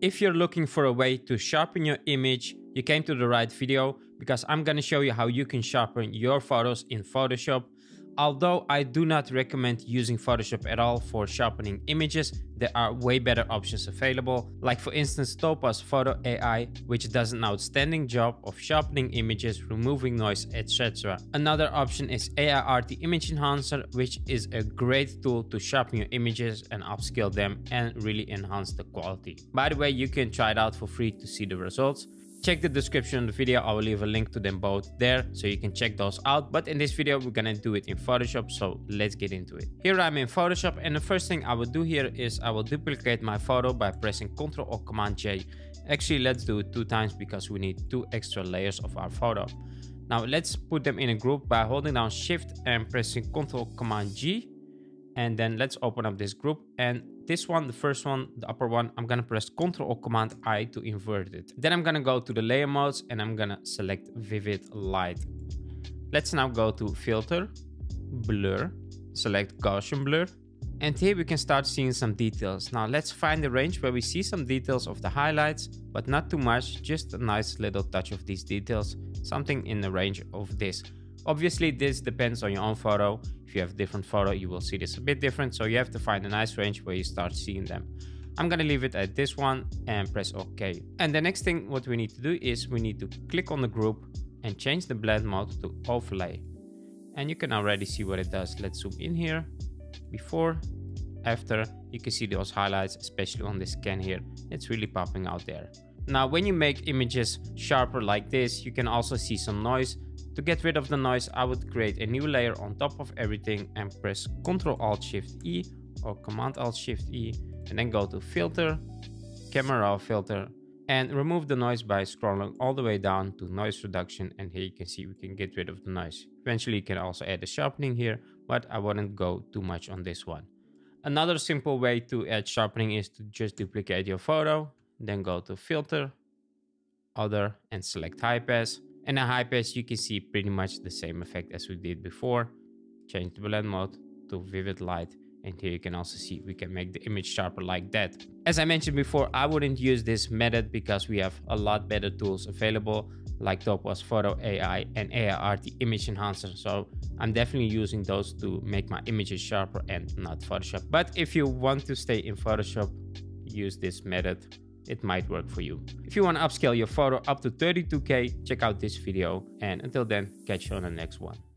If you're looking for a way to sharpen your image, you came to the right video, because I'm going to show you how you can sharpen your photos in Photoshop. Although I do not recommend using Photoshop at all for sharpening images, there are way better options available, like for instance Topaz Photo AI, which does an outstanding job of sharpening images, removing noise, etc. Another option is Aiarty Image Enhancer, which is a great tool to sharpen your images and upscale them and really enhance the quality. By the way, you can try it out for free to see the results. Check the description of the video, I will leave a link to them both there so you can check those out. But in this video we're gonna do it in Photoshop, so let's get into it. Here I'm in Photoshop, and the first thing I will do here is I will duplicate my photo by pressing Ctrl or Command J. Actually, let's do it 2 times because we need 2 extra layers of our photo. Now let's put them in a group by holding down Shift and pressing Ctrl Command G. And then let's open up this group, and this one, the first one, the upper one, I'm gonna press Ctrl or Command I to invert it. Then I'm gonna go to the layer modes and I'm gonna select Vivid Light. Let's now go to Filter, Blur, select Gaussian Blur. And here we can start seeing some details. Now let's find the range where we see some details of the highlights, but not too much, just a nice little touch of these details, something in the range of this. Obviously this depends on your own photo. If you have different photo, you will see this a bit different, so you have to find a nice range where you start seeing them. I'm gonna leave it at this one and press OK. And the next thing what we need to do is we need to click on the group and change the blend mode to overlay, and you can already see what it does. Let's zoom in here. Before, after, you can see those highlights, especially on this scan here, it's really popping out there. Now when you make images sharper like this, you can also see some noise. To get rid of the noise, I would create a new layer on top of everything and press Ctrl-Alt-Shift-E or Command-Alt-Shift-E, and then go to Filter, Camera Raw Filter, and remove the noise by scrolling all the way down to Noise Reduction. And here you can see we can get rid of the noise. Eventually you can also add a sharpening here, but I wouldn't go too much on this one. Another simple way to add sharpening is to just duplicate your photo, then go to Filter, Other, and select High Pass. And a high pass, you can see pretty much the same effect as we did before. Change the blend mode to Vivid Light, and here you can also see we can make the image sharper like that. As I mentioned before, I wouldn't use this method because we have a lot better tools available, like Topaz Photo AI and Aiarty Image Enhancer. So I'm definitely using those to make my images sharper and not Photoshop. But if you want to stay in Photoshop, use this method. It might work for you. If you want to upscale your photo up to 32K, check out this video. And until then, catch you on the next one.